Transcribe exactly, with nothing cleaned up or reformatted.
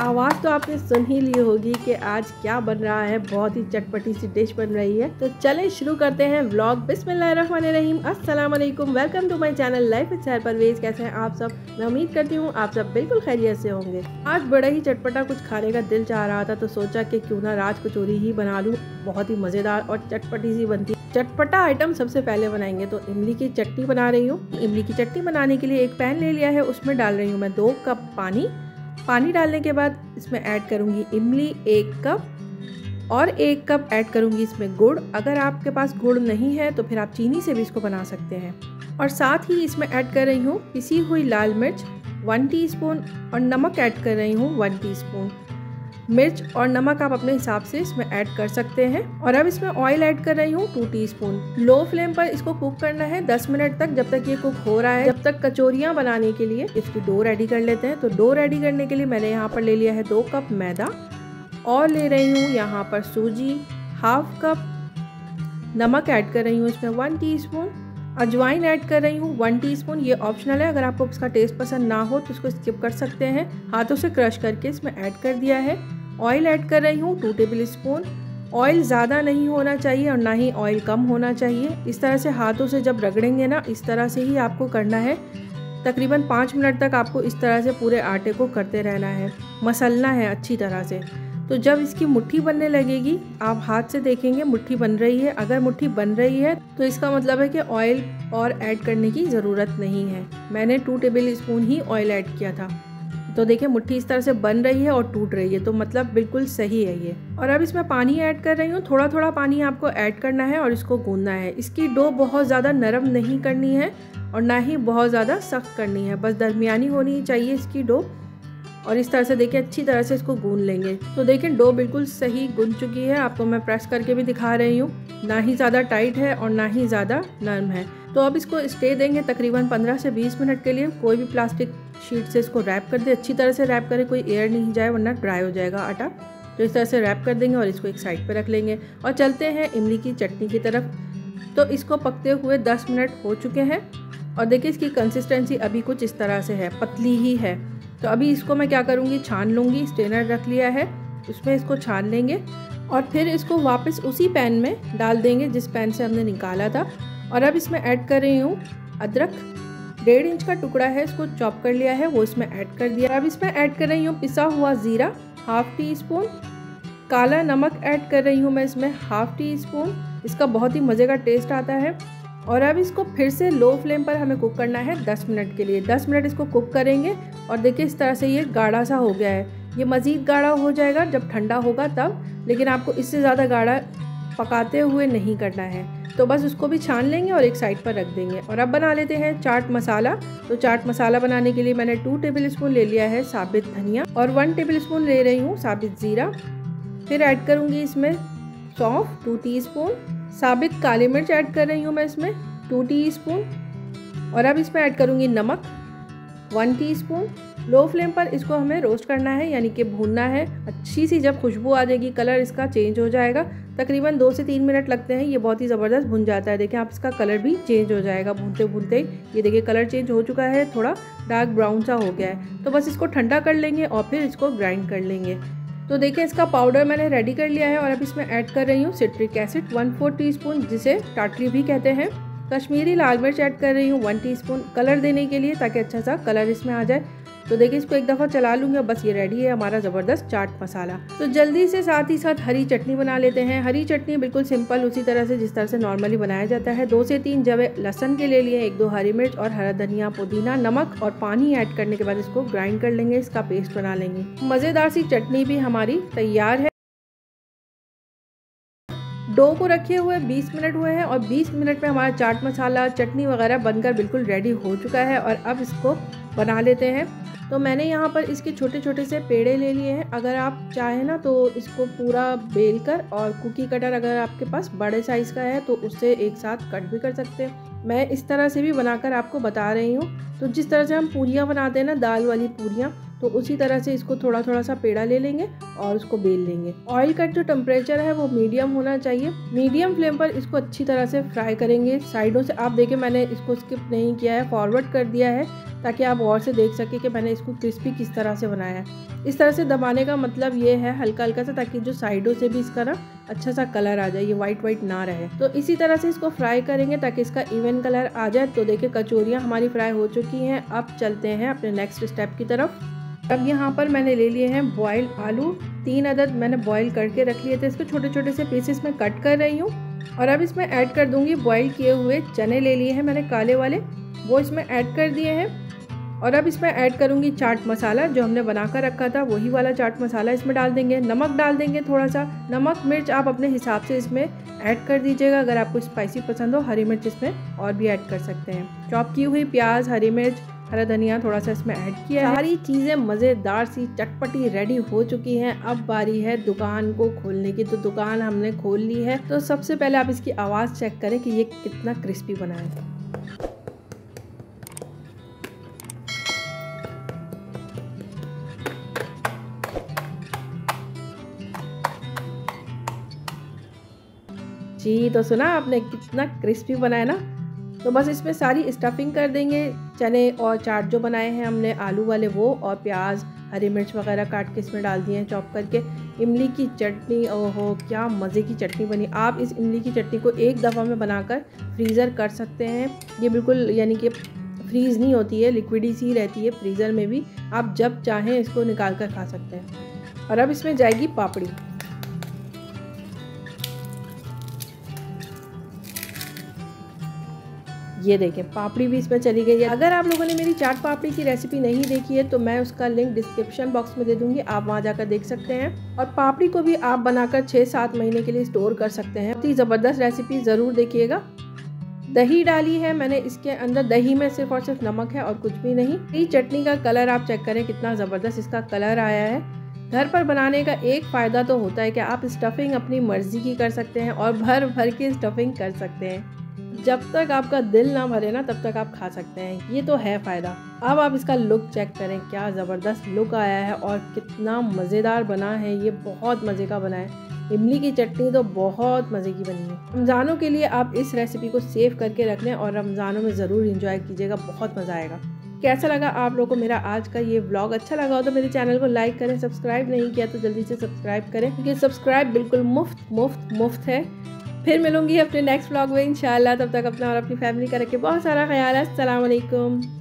आवाज़ तो आपने सुन ही ली होगी कि आज क्या बन रहा है। बहुत ही चटपटी सी डिश बन रही है, तो चलें शुरू करते हैं व्लॉग। बिस्मिल्लाहिर्रहमानिर्रहीम, अस्सलाम वालेकुम, welcome to my channel life with Sair Parvez. कैसे हैं आप सब? मैं उम्मीद करती हूँ आप सब बिल्कुल खैरियत से होंगे। आज बड़ा ही चटपटा कुछ खाने का दिल चाह रहा था, तो सोचा कि क्यों ना राज कचोरी ही बना लूँ। बहुत ही मज़ेदार और चटपटी सी बनती है। चटपटा आइटम सबसे पहले बनाएंगे, तो इमली की चटनी बना रही हूँ। इमली की चटनी बनाने के लिए एक पैन ले लिया है, उसमें डाल रही हूँ मैं दो कप पानी। पानी डालने के बाद इसमें ऐड करूँगी इमली एक कप, और एक कप ऐड करूँगी इसमें गुड़। अगर आपके पास गुड़ नहीं है तो फिर आप चीनी से भी इसको बना सकते हैं। और साथ ही इसमें ऐड कर रही हूँ पिसी हुई लाल मिर्च वन टीस्पून और नमक ऐड कर रही हूँ वन टीस्पून। मिर्च और नमक आप अपने हिसाब से इसमें ऐड कर सकते हैं। और अब इसमें ऑयल ऐड कर रही हूँ टू टीस्पून। लो फ्लेम पर इसको कुक करना है दस मिनट तक, जब तक ये कुक हो रहा है। जब तक कचौरियाँ बनाने के लिए इसकी डो रेडी कर लेते हैं। तो डो रेडी करने के लिए मैंने यहाँ पर ले लिया है दो कप मैदा, और ले रही हूँ यहाँ पर सूजी हाफ कप, नमक ऐड कर रही हूँ इसमें वन टीस्पून, अजवाइन ऐड कर रही हूँ वन टीस्पून। ये ऑप्शनल है, अगर आपको इसका टेस्ट पसंद ना हो तो इसको स्किप कर सकते हैं। हाथों से क्रश करके इसमें ऐड कर दिया है। ऑयल ऐड कर रही हूँ टू टेबल स्पून। ऑयल ज़्यादा नहीं होना चाहिए और ना ही ऑयल कम होना चाहिए। इस तरह से हाथों से जब रगड़ेंगे ना, इस तरह से ही आपको करना है। तकरीबन पाँच मिनट तक आपको इस तरह से पूरे आटे को करते रहना है, मसलना है अच्छी तरह से। तो जब इसकी मुट्ठी बनने लगेगी, आप हाथ से देखेंगे मुट्ठी बन रही है। अगर मुट्ठी बन रही है तो इसका मतलब है कि ऑयल और ऐड करने की ज़रूरत नहीं है। मैंने टू टेबल स्पून ही ऑयल ऐड किया था। तो देखिए मुट्ठी इस तरह से बन रही है और टूट रही है, तो मतलब बिल्कुल सही है ये। और अब इसमें पानी ऐड कर रही हूँ, थोड़ा थोड़ा पानी आपको ऐड करना है और इसको गूंदना है। इसकी डो बहुत ज़्यादा नरम नहीं करनी है और ना ही बहुत ज़्यादा सख्त करनी है, बस दरमियानी होनी चाहिए इसकी डो। और इस तरह से देखिए अच्छी तरह से इसको गूंद लेंगे। तो देखिए डो बिल्कुल सही गूंद चुकी है, आपको मैं प्रेस करके भी दिखा रही हूँ। ना ही ज़्यादा टाइट है और ना ही ज़्यादा नरम है। तो अब इसको स्टे देंगे तकरीबन पंद्रह से बीस मिनट के लिए। कोई भी प्लास्टिक शीट से इसको रैप कर दे, अच्छी तरह से रैप करें, कोई एयर नहीं जाए वरना ड्राई हो जाएगा आटा। तो इस तरह से रैप कर देंगे और इसको एक साइड पर रख लेंगे। और चलते हैं इमली की चटनी की तरफ। तो इसको पकते हुए दस मिनट हो चुके हैं और देखिए इसकी कंसिस्टेंसी अभी कुछ इस तरह से है, पतली ही है। तो अभी इसको मैं क्या करूँगी, छान लूँगी। स्ट्रेनर रख लिया है, उसमें इसको छान लेंगे और फिर इसको वापस उसी पैन में डाल देंगे जिस पैन से हमने निकाला था। और अब इसमें ऐड कर रही हूँ अदरक, डेढ़ इंच का टुकड़ा है, इसको चॉप कर लिया है, वो इसमें ऐड कर दिया। अब इसमें ऐड कर रही हूँ पिसा हुआ ज़ीरा हाफ टी स्पून, काला नमक ऐड कर रही हूँ मैं इसमें हाफ टी स्पून। इसका बहुत ही मज़े का टेस्ट आता है। और अब इसको फिर से लो फ्लेम पर हमें कुक करना है दस मिनट के लिए। दस मिनट इसको कुक करेंगे और देखिए इस तरह से ये गाढ़ा सा हो गया है। ये मज़ीद गाढ़ा हो जाएगा जब ठंडा होगा तब, लेकिन आपको इससे ज़्यादा गाढ़ा पकाते हुए नहीं करना है। तो बस उसको भी छान लेंगे और एक साइड पर रख देंगे। और अब बना लेते हैं चाट मसाला। तो चाट मसाला बनाने के लिए मैंने टू टेबल स्पून ले लिया है साबित धनिया और वन टेबल स्पून ले रही हूँ साबित ज़ीरा। फिर ऐड करूँगी इसमें सौंफ टू टीस्पून, साबित काली मिर्च ऐड कर रही हूँ मैं इसमें टू टीस्पून। और अब इसमें ऐड करूँगी नमक वन टीस्पून। लो फ्लेम पर इसको हमें रोस्ट करना है, यानी कि भूनना है। अच्छी सी जब खुशबू आ जाएगी, कलर इसका चेंज हो जाएगा, तकरीबन दो से तीन मिनट लगते हैं। ये बहुत ही ज़बरदस्त भुन जाता है। देखिए आप इसका कलर भी चेंज हो जाएगा भूनते भूनते। ये देखिए कलर चेंज हो चुका है, थोड़ा डार्क ब्राउन सा हो गया है। तो बस इसको ठंडा कर लेंगे और फिर इसको ग्राइंड कर लेंगे। तो देखिए इसका पाउडर मैंने रेडी कर लिया है। और अब इसमें ऐड कर रही हूँ citric acid one four teaspoon, जिसे टाटरी भी कहते हैं। कश्मीरी लाल मिर्च ऐड कर रही हूँ वन टीस्पून, कलर देने के लिए, ताकि अच्छा सा कलर इसमें आ जाए। तो देखिए इसको एक दफ़ा चला लूँगा, बस ये रेडी है हमारा ज़बरदस्त चाट मसाला। तो जल्दी से साथ ही साथ हरी चटनी बना लेते हैं। हरी चटनी बिल्कुल सिंपल उसी तरह से जिस तरह से नॉर्मली बनाया जाता है। दो से तीन जवे लहसुन के ले लिए, एक दो हरी मिर्च और हरा धनिया, पुदीना, नमक और पानी ऐड करने के बाद इसको ग्राइंड कर लेंगे, इसका पेस्ट बना लेंगे। मज़ेदार सी चटनी भी हमारी तैयार है। डो को रखे हुए बीस मिनट हुए हैं और बीस मिनट में हमारा चाट मसाला, चटनी वगैरह बनकर बिल्कुल रेडी हो चुका है। और अब इसको बना लेते हैं। तो मैंने यहाँ पर इसके छोटे छोटे से पेड़े ले लिए हैं। अगर आप चाहें ना तो इसको पूरा बेलकर, और कुकी कटर अगर आपके पास बड़े साइज़ का है तो उससे एक साथ कट भी कर सकते हैं। मैं इस तरह से भी बनाकर आपको बता रही हूँ। तो जिस तरह से हम पूरियाँ बनाते हैं ना, दाल वाली पूरियाँ, तो उसी तरह से इसको थोड़ा थोड़ा सा पेड़ा ले लेंगे और उसको बेल लेंगे। ऑयल का जो टेम्परेचर है वो मीडियम होना चाहिए। मीडियम फ्लेम पर इसको अच्छी तरह से फ्राई करेंगे साइडों से। आप देखिए मैंने इसको स्किप नहीं किया है, फॉरवर्ड कर दिया है। ताकि आप और से देख सकें कि मैंने इसको क्रिस्पी किस तरह से बनाया है। इस तरह से दबाने का मतलब ये है हल्का हल्का सा, ताकि जो साइडों से भी इसका ना अच्छा सा कलर आ जाए, ये वाइट वाइट ना रहे। तो इसी तरह से इसको फ्राई करेंगे ताकि इसका इवन कलर आ जाए। तो देखिए कचौरियाँ हमारी फ्राई हो चुकी हैं। अब चलते हैं अपने नेक्स्ट स्टेप की तरफ। अब यहाँ पर मैंने ले लिए हैं बॉयल आलू, तीन अदद मैंने बॉयल करके रख लिए थे। इसको छोटे छोटे से पीसेस में कट कर रही हूँ और अब इसमें ऐड कर दूँगी बॉयल किए हुए चने, ले लिए हैं मैंने काले वाले, वो इसमें ऐड कर दिए हैं। और अब इसमें ऐड करूँगी चाट मसाला जो हमने बना कर रखा था, वही वाला चाट मसाला इसमें डाल देंगे। नमक डाल देंगे थोड़ा सा, नमक मिर्च आप अपने हिसाब से इसमें ऐड कर दीजिएगा। अगर आपको स्पाइसी पसंद हो हरी मिर्च इसमें और भी ऐड कर सकते हैं। चॉप की हुई प्याज, हरी मिर्च, हरा धनिया थोड़ा सा इसमें ऐड किया है। सारी चीज़ें मज़ेदार सी चटपटी रेडी हो चुकी हैं। अब बारी है दुकान को खोलने की। तो दुकान हमने खोल ली है। तो सबसे पहले आप इसकी आवाज़ चेक करें कि ये कितना क्रिस्पी बना है। जी तो सुना आपने, कितना क्रिस्पी बना है ना। तो बस इसमें सारी स्टफिंग कर देंगे, चने और चाट जो बनाए हैं हमने आलू वाले वो, और प्याज हरी मिर्च वगैरह काट के इसमें डाल दिए हैं चॉप करके। इमली की चटनी, ओहो क्या मज़े की चटनी बनी। आप इस इमली की चटनी को एक दफ़ा में बनाकर फ्रीज़र कर सकते हैं। ये बिल्कुल यानी कि फ्रीज़ नहीं होती है, लिक्विड सी रहती है। फ्रीज़र में भी आप जब चाहें इसको निकाल कर खा सकते हैं। और अब इसमें जाएगी पापड़ी। ये देखें पापड़ी भी इसमें चली गई है। अगर आप लोगों ने मेरी चाट पापड़ी की रेसिपी नहीं देखी है तो मैं उसका लिंक डिस्क्रिप्शन बॉक्स में दे दूंगी, आप वहां जाकर देख सकते हैं। और पापड़ी को भी आप बनाकर छः सात महीने के लिए स्टोर कर सकते हैं। बहुत ही ज़बरदस्त रेसिपी, ज़रूर देखिएगा। दही डाली है मैंने इसके अंदर, दही में सिर्फ और सिर्फ नमक है और कुछ भी नहीं। ये चटनी का कलर आप चेक करें कितना ज़बरदस्त इसका कलर आया है। घर पर बनाने का एक फ़ायदा तो होता है कि आप स्टफिंग अपनी मर्जी की कर सकते हैं और भर भर के स्टफिंग कर सकते हैं। जब तक आपका दिल ना भरे ना तब तक आप खा सकते हैं, ये तो है फ़ायदा। अब आप इसका लुक चेक करें, क्या ज़बरदस्त लुक आया है और कितना मज़ेदार बना है। ये बहुत मज़े का बना है। इमली की चटनी तो बहुत मज़े की बनी है। रमज़ानों के लिए आप इस रेसिपी को सेव करके रख लें और रमज़ानों में ज़रूर इंजॉय कीजिएगा, बहुत मज़ा आएगा। कैसा लगा आप लोगों को मेरा आज का ये व्लॉग? अच्छा लगा हो तो मेरे चैनल को लाइक करें, सब्सक्राइब नहीं किया तो जल्दी से सब्सक्राइब करें, क्योंकि सब्सक्राइब बिल्कुल मुफ्त मुफ्त मुफ्त है। फिर मिलूंगी अपने नेक्स्ट व्लॉग में इंशाल्लाह। तब तक अपना और अपनी फैमिली का रखिए बहुत सारा ख्याल। अस्सलाम वालेकुम।